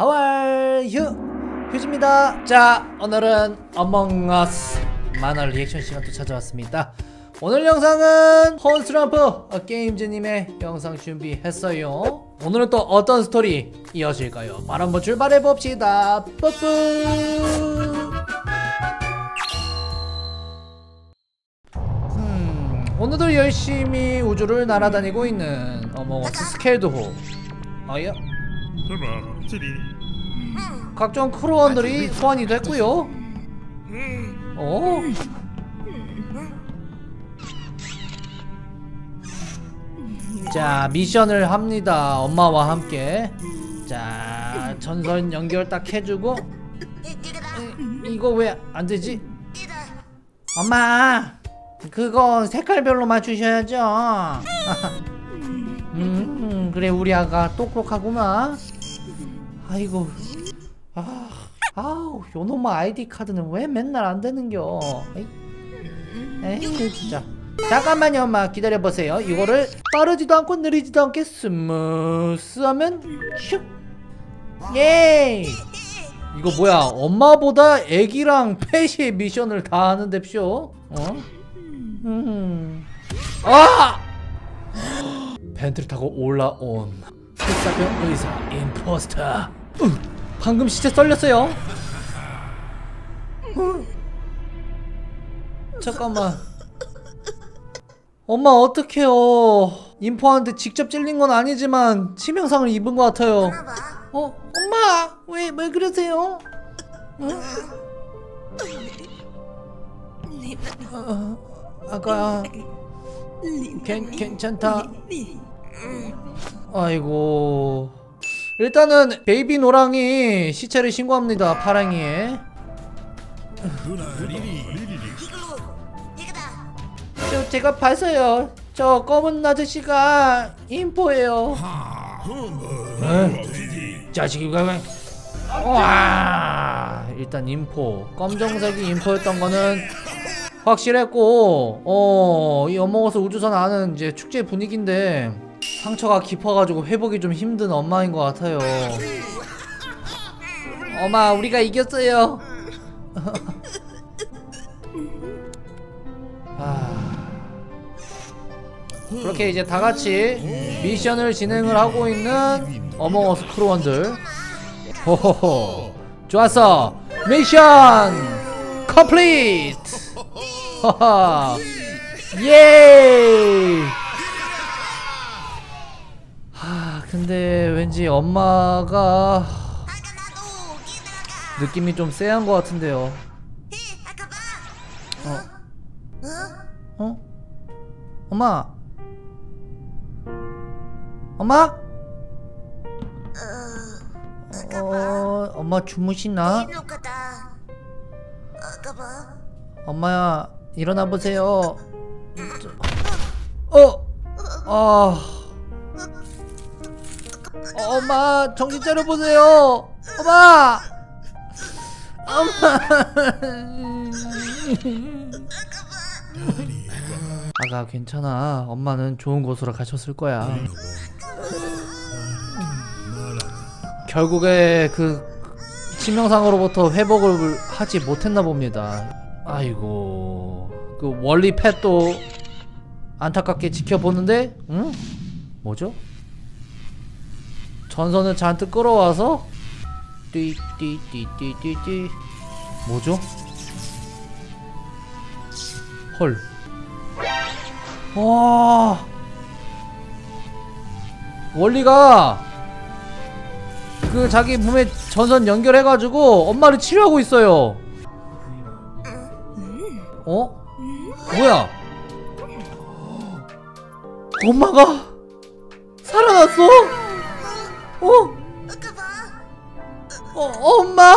How are you? 휴지입니다. 자, 오늘은 Among Us 만화 리액션 시간 또 찾아왔습니다. 오늘 영상은 Hornstromp 게임즈님의 영상 준비했어요. 오늘은 또 어떤 스토리 이어질까요? 바로 한번 출발해봅시다. 뿌뿌! 오늘도 열심히 우주를 날아다니고 있는 어몽어스 스켈드호. 아야. 각종 크루원들이 소환이 됐고요. 어? 자, 미션을 합니다. 엄마와 함께. 자, 전선 연결 딱 해주고. 이거 왜 안 되지? 엄마! 그건 색깔별로 맞추셔야죠. 그래, 우리 아가 똑똑하구만. 아이고, 아우, 요놈아 아이디 카드는 왜 맨날 안 되는겨? 에이, 진짜. 잠깐만요, 엄마 기다려보세요. 이거를 빠르지도 않고 느리지도 않게 스무스하면 슉. 예이. 이거 뭐야? 엄마보다 애기랑 펫이 미션을 다 하는데쇼. 어? 아! 벤트를 타고 올라온 필사병 의사 임포스터. 방금 시체 썰렸어요. 잠깐만, 엄마 어떡해요. 인포한테 직접 찔린 건 아니지만 치명상을 입은 것 같아요. 어? 엄마! 왜 그러세요? 아까 괜찮다. 아이고, 일단은 베이비 노랑이 시체를 신고합니다. 파랑이에. 제가 봤어요. 저 검은 아저씨가 인포예요. 자식이 가면. 와, 일단 인포. 검정색이 인포였던 거는 확실했고, 이 어몽어스 우주선 안은 이제 축제 분위기인데 상처가 깊어가지고 회복이 좀 힘든 엄마인 것 같아요. 엄마, 우리가 이겼어요. 그렇게 이제 다 같이 미션을 진행을 하고 있는 어몽어스 크루원들. 호호호, 좋았어. 미션 컴플리트. 하하. 예. 하, 근데 왠지 엄마가 느낌이 좀 쎄한 것 같은데요. 어? 엄마. 엄마? 엄마 주무시나? 엄마야, 일어나 보세요. 엄마, 정신 차려 보세요. 엄마, 아가 괜찮아. 엄마는 좋은 곳으로 가셨을 거야. 결국에 그 치명상으로부터 회복을 하지 못했나 봅니다. 아이고, 그 원리 팻도 안타깝게 지켜보는데, 응? 뭐죠? 전선을 잔뜩 끌어와서 띠띠띠띠띠띠. 뭐죠? 헐. 와, 원리가 그 자기 몸에 전선 연결해가지고 엄마를 치료하고 있어요. 어? 뭐야? 엄마가 살아났어? 엄마!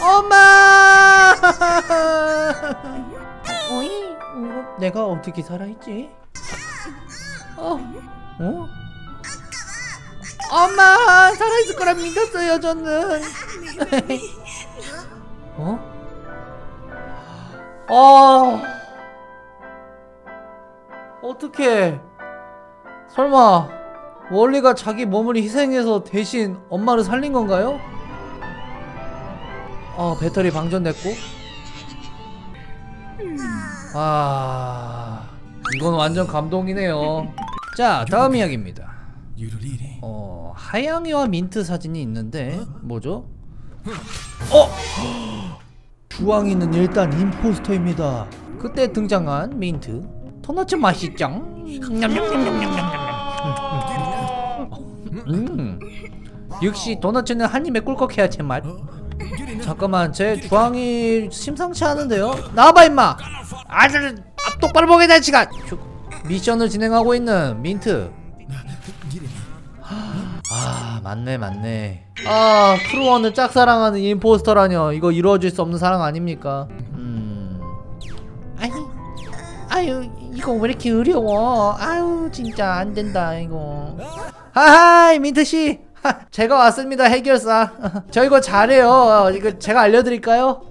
엄마! 어이? 내가 어떻게 살아있지? 어? 엄마! 살아있을 거라 믿었어요, 저는. 어? 어떡해. 설마 월리가 자기 몸을 희생해서 대신 엄마를 살린 건가요? 아, 배터리 방전됐고. 아, 이건 완전 감동이네요. 자, 다음 이야기입니다. 하양이와 민트 사진이 있는데 뭐죠? 주황이는 일단 임포스터입니다. 그때 등장한 민트. 도넛 맛있죠? 역시 도넛은 한 입에 꿀꺽해야 제맛. 잠깐만, 제 주황이 심상치 않은데요? 나와봐 임마! 아들 똑바로 보게 돼 지가! 미션을 진행하고 있는 민트. 아, 맞네. 아, 크루원을 짝사랑하는 임포스터라뇨. 이거 이루어질 수 없는 사랑 아닙니까? 아유, 이거 왜 이렇게 어려워? 아유, 진짜 안 된다 이거. 하하이, 민트씨! 제가 왔습니다, 해결사. 저 이거 잘해요. 이거 제가 알려드릴까요?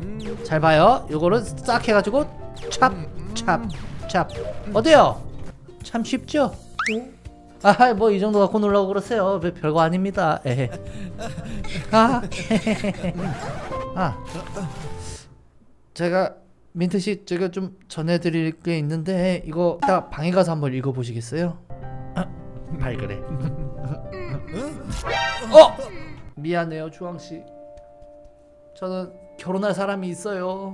잘 봐요. 요거를 싹 해가지고 찹찹찹. 어때요? 참 쉽죠? 아하, 뭐 이 정도 갖고 놀라고 그러세요. 별거 아닙니다. 에헤. 제가 민트씨, 제가 좀 전해드릴 게 있는데 이거 딱 방에 가서 한번 읽어보시겠어요? 발그레. 미안해요, 주황씨. 저는 결혼할 사람이 있어요.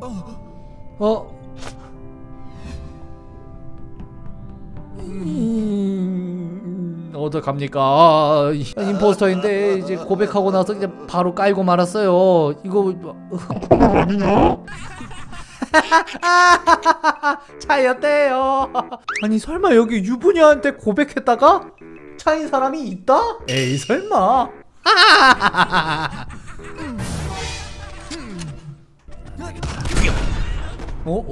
어떡합니까? 아, 임포스터인데 이제 고백하고 나서 이제 바로 깔고 말았어요. 이거 차였대요. 아니 설마 여기 유부녀한테 고백했다가 차인 사람이 있다? 에이 설마. 뭐야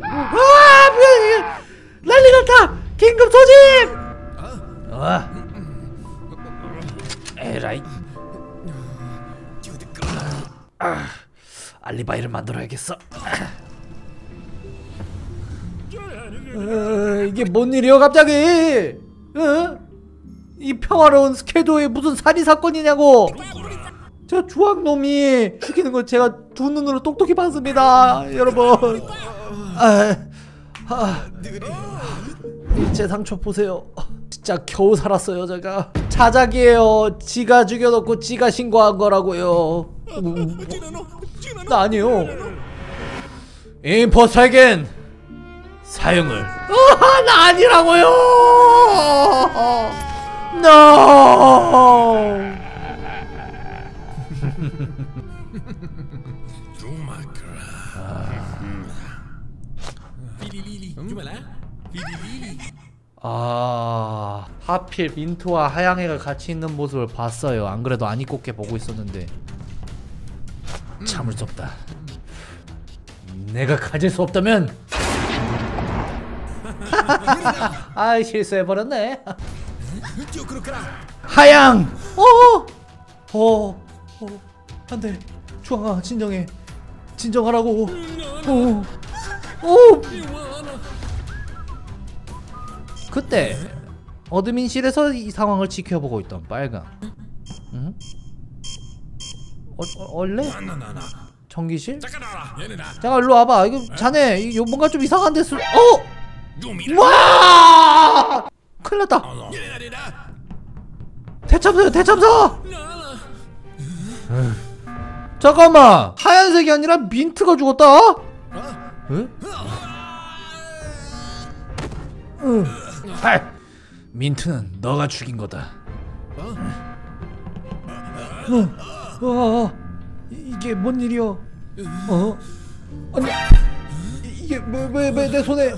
이게? 난리 났다! 긴급 소집! 에라이. 알리바이를 만들어야겠어. 이게 뭔 일이야 갑자기? 이 평화로운 스케도에 무슨 살인사건이냐고! 저 주황놈이 죽이는 걸 제가 두 눈으로 똑똑히 봤습니다, 여러분. 제 상처 보세요. 진짜 겨우 살았어요. 제가 자작이에요. 지가 죽여놓고 지가 신고한 거라고요. 나 아니에요. 임포스터에겐 사형을. 나 아니라고요. No. 아, 하필 민트와 하양애가 같이 있는 모습을 봤어요. 안 그래도 안 입고 보고 있었는데 참을 수 없다. 내가 가질 수 없다면. 아, 실수해버렸네. 하양! 안돼. 주황아, 진정해. 진정하라고. 그때 어드민실에서 이 상황을 지켜보고 있던 빨강. 응? 원래? 전기실? 잠깐 일로 와봐. 이거 자네 이거 뭔가 좀 이상한데. 와! 큰일났다. 대참사요, 대참사! 잠깐만, 하얀색이 아니라 민트가 죽었다? 응? 민트는 너가 죽인 거다. 이게 뭔 일이야? 아니 이게 왜 내 손에?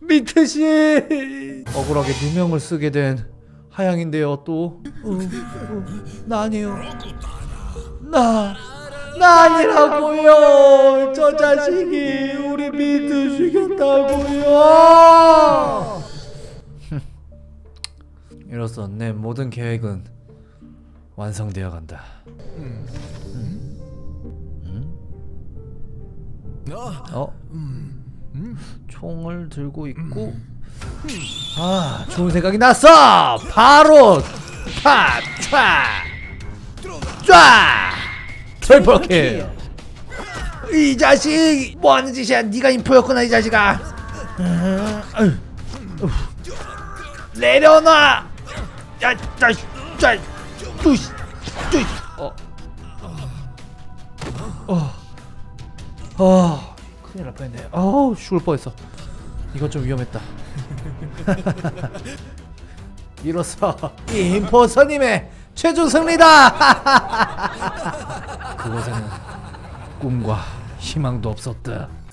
민트 씨, 억울하게 누명을 쓰게 된 하양인데요. 또 나 아니에요. 나 아니라고요. 저 자식이 우리 민트 죽였다고요. 이로써 내 모든 계획은 완성되어 간다. 총을 들고 있고 아 좋은 생각이 났어! 바로! 파! 촤! 쫙! 트리플킬! 이 자식! 뭐하는 짓이야? 니가 인포였구나 이 자식아! 내려놔! 야! 자! 뚜시! 뚜시! 큰일 날 뻔했네. 어우 죽을 뻔했어. 이건 좀 위험했다. 이로써 이 임포스터님의 최종 승리다. 그곳에는 꿈과 희망도 없었다.